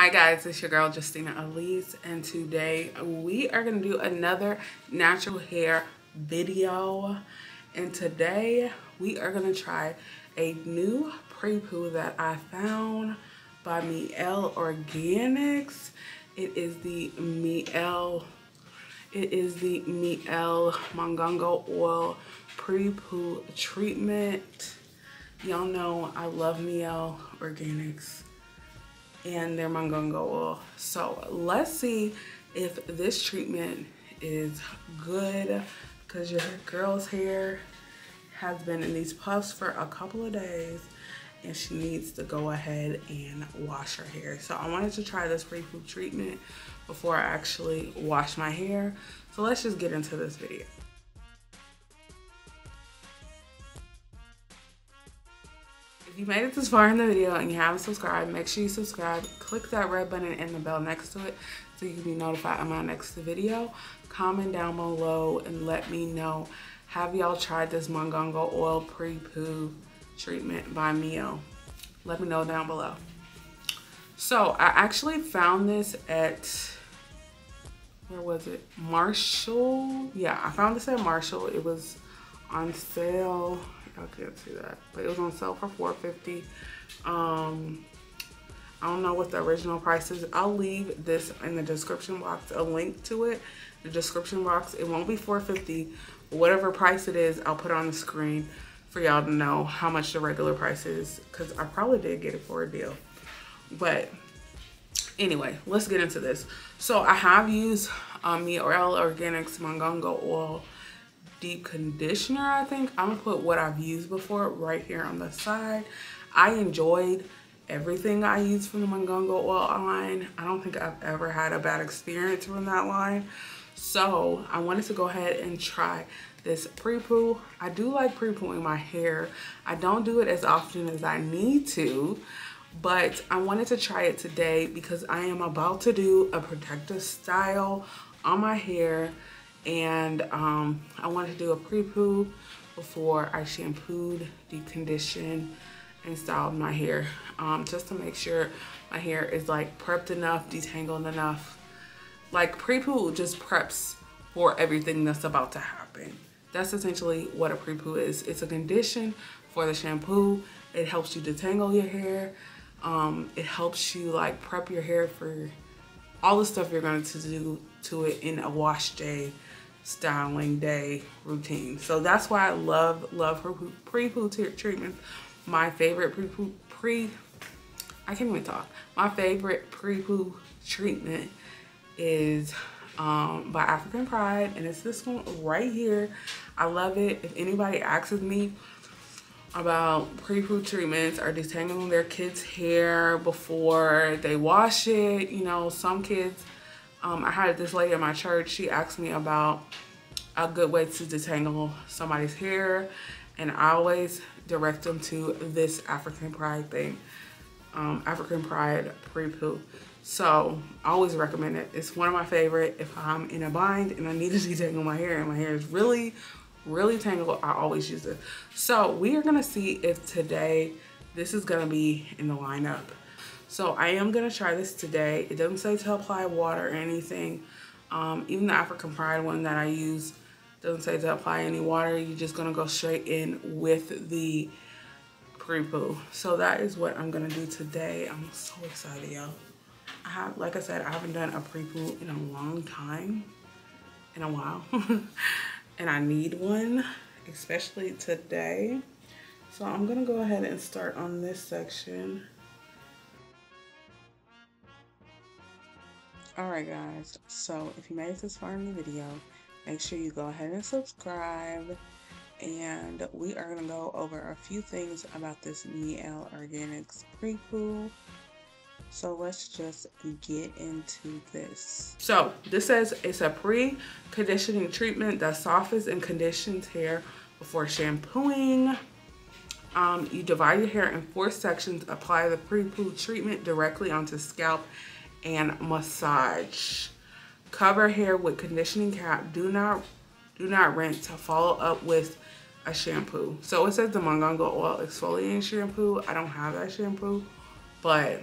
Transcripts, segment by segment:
Hi guys, it's your girl Justena Ales, and today we are going to do another natural hair video. And today we are going to try a new pre-poo that I found by Mielle Organics. It is the Mielle Mongongo oil pre-poo treatment. Y'all know I love Mielle Organics and their Mongongo oil. So let's see if this treatment is good, because your girl's hair has been in these puffs for a couple of days and she needs to go ahead and wash her hair. So I wanted to try this pre-poo treatment before I actually wash my hair. So let's just get into this video. If you made it this far in the video and you haven't subscribed, make sure you subscribe, click that red button and the bell next to it so you can be notified of my next video. Comment down below and let me know, have y'all tried this Mongongo oil pre-poo treatment by Mielle? Let me know down below. So I actually found this at, where was it? Marshall? Yeah, I found this at Marshall. It was on sale. I can't see that, but it was on sale for $4.50. I don't know what the original price is. I'll leave this in the description box, a link to it. The description box, it won't be $4.50. Whatever price it is, I'll put it on the screen for y'all to know how much the regular price is, because I probably did get it for a deal. But anyway, let's get into this. So I have used Mielle Organics Mongongo oil deep conditioner. I think I'm gonna put what I've used before right here on the side. I enjoyed everything I used from the Mongongo oil line. I don't think I've ever had a bad experience from that line. So I wanted to go ahead and try this pre-poo. I do like pre-pooing my hair. I don't do it as often as I need to, but I wanted to try it today because I am about to do a protective style on my hair. And I wanted to do a pre-poo before I shampooed, deep conditioned, and styled my hair, just to make sure my hair is like prepped enough, detangled enough. Like pre-poo just preps for everything that's about to happen. That's essentially what a pre-poo is. It's a condition for the shampoo. It helps you detangle your hair. It helps you like prep your hair for all the stuff you're going to do to it in a wash day, styling day routine. So that's why I love her pre-poo treatments. My favorite pre-poo My favorite pre-poo treatment is by African Pride, and it's this one right here. I love it. If anybody asks me about pre-poo treatments or detangling their kids' hair before they wash it, you know, some kids, I had this lady in my church, she asked me about a good way to detangle somebody's hair, and I always direct them to this African Pride thing, African Pride pre-poo. So I always recommend it. It's one of my favorite. If I'm in a bind and I need to detangle my hair and my hair is really tangled, I always use it. So we are gonna see if today this is gonna be in the lineup. So I am gonna try this today. It doesn't say to apply water or anything. Even the African Pride one that I use doesn't say to apply any water. You're just gonna go straight in with the pre-poo. So that is what I'm gonna do today. I'm so excited, y'all. I have, like I said, I haven't done a pre-poo in a long time, in a while. And I need one, especially today. So I'm gonna go ahead and start on this section. All right guys, so if you made it this far in the video, make sure you go ahead and subscribe. And we are gonna go over a few things about this Mielle Organics pre-poo. So let's just get into this. So this says it's a pre-conditioning treatment that softens and conditions hair before shampooing. You divide your hair in 4 sections, apply the pre-poo treatment directly onto scalp and massage. Cover hair with conditioning cap. Do not rinse. Follow up with a shampoo. So it says the Mongongo oil exfoliating shampoo. I don't have that shampoo, but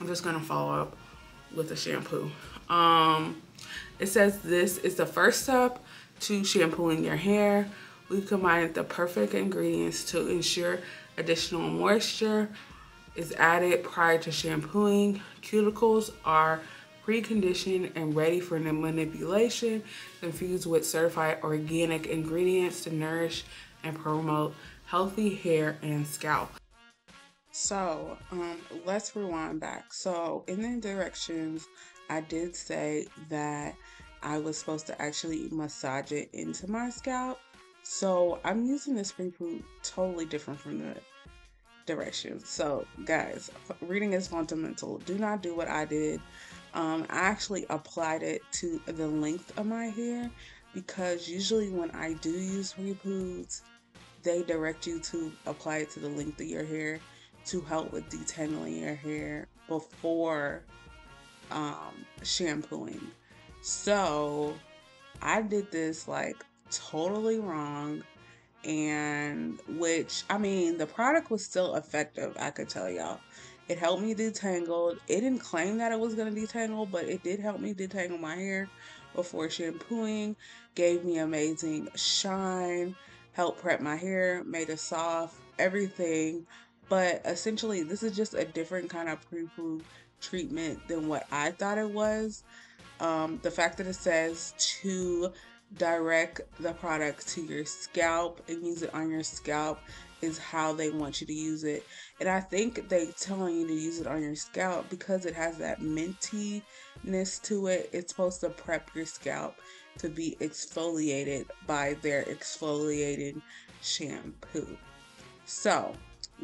I'm just gonna follow up with the shampoo. It says this is the first step to shampooing your hair. We've combined the perfect ingredients to ensure additional moisture is added prior to shampooing. Cuticles are pre-conditioned and ready for manipulation, infused with certified organic ingredients to nourish and promote healthy hair and scalp. So let's rewind back. So in the directions, I did say that I was supposed to actually massage it into my scalp. So I'm using this free food totally different from the directions. So guys, reading is fundamental. Do not do what I did. I actually applied it to the length of my hair, because usually when I do use repoods, they direct you to apply it to the length of your hair to help with detangling your hair before shampooing. So I did this like totally wrong, and which, I mean, the product was still effective, I could tell y'all. It helped me detangle. It didn't claim that it was going to detangle, but it did help me detangle my hair before shampooing. Gave me amazing shine, helped prep my hair, made it soft, everything. But essentially, this is just a different kind of pre-poo treatment than what I thought it was. The fact that it says to direct the product to your scalp and use it on your scalp is how they want you to use it. And I think they're telling you to use it on your scalp because it has that mintiness to it. It's supposed to prep your scalp to be exfoliated by their exfoliating shampoo. So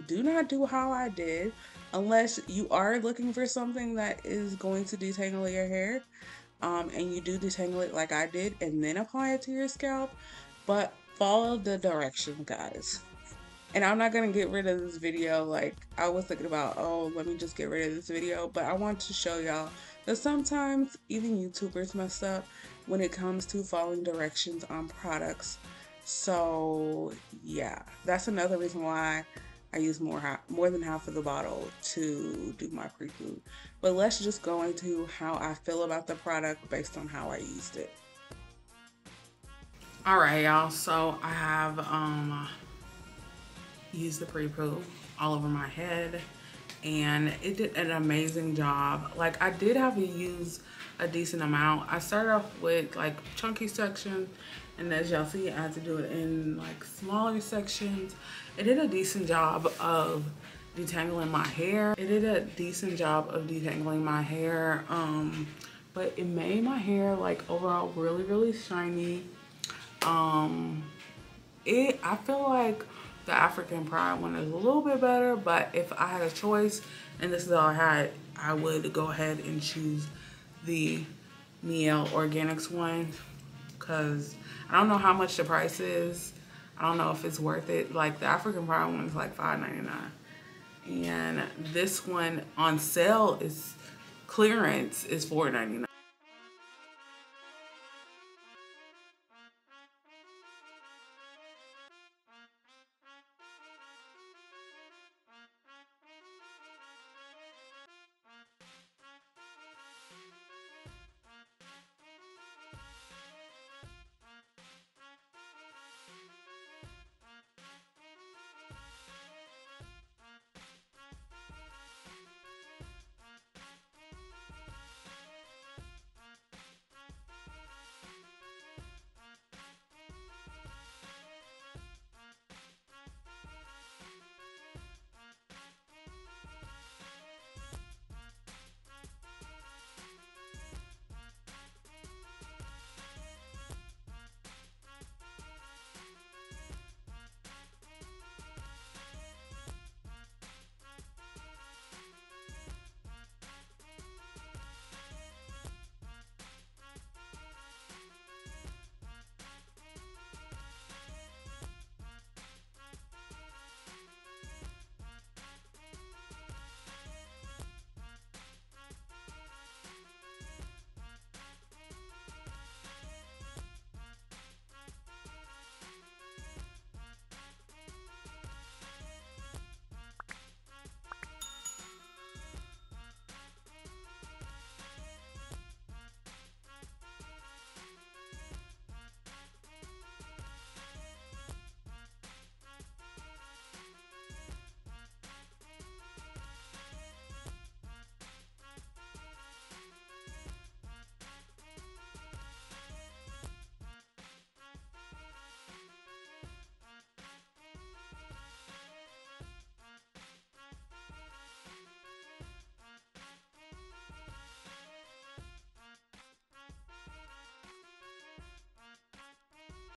do not do how I did unless you are looking for something that is going to detangle your hair, and you do detangle it like I did and then apply it to your scalp. But follow the directions, guys. And I'm not going to get rid of this video. Like, I was thinking about, oh, let me just get rid of this video. But I want to show y'all that sometimes even YouTubers mess up when it comes to following directions on products. So yeah, that's another reason why I use more than half of the bottle to do my pre-poo. But let's just go into how I feel about the product based on how I used it. All right, y'all. So I have used the pre-poo all over my head, and it did an amazing job. Like, I did have to use a decent amount. I started off with like chunky sections, and as y'all see, I had to do it in like smaller sections. It did a decent job of detangling my hair. But it made my hair like overall really shiny. I feel like the African Pride one is a little bit better, but if I had a choice and this is all I had, I would go ahead and choose the Mielle Organics one, because I don't know how much the price is. I don't know if it's worth it. Like, the African Pride one is like $5.99, and this one on sale is clearance is $4.99.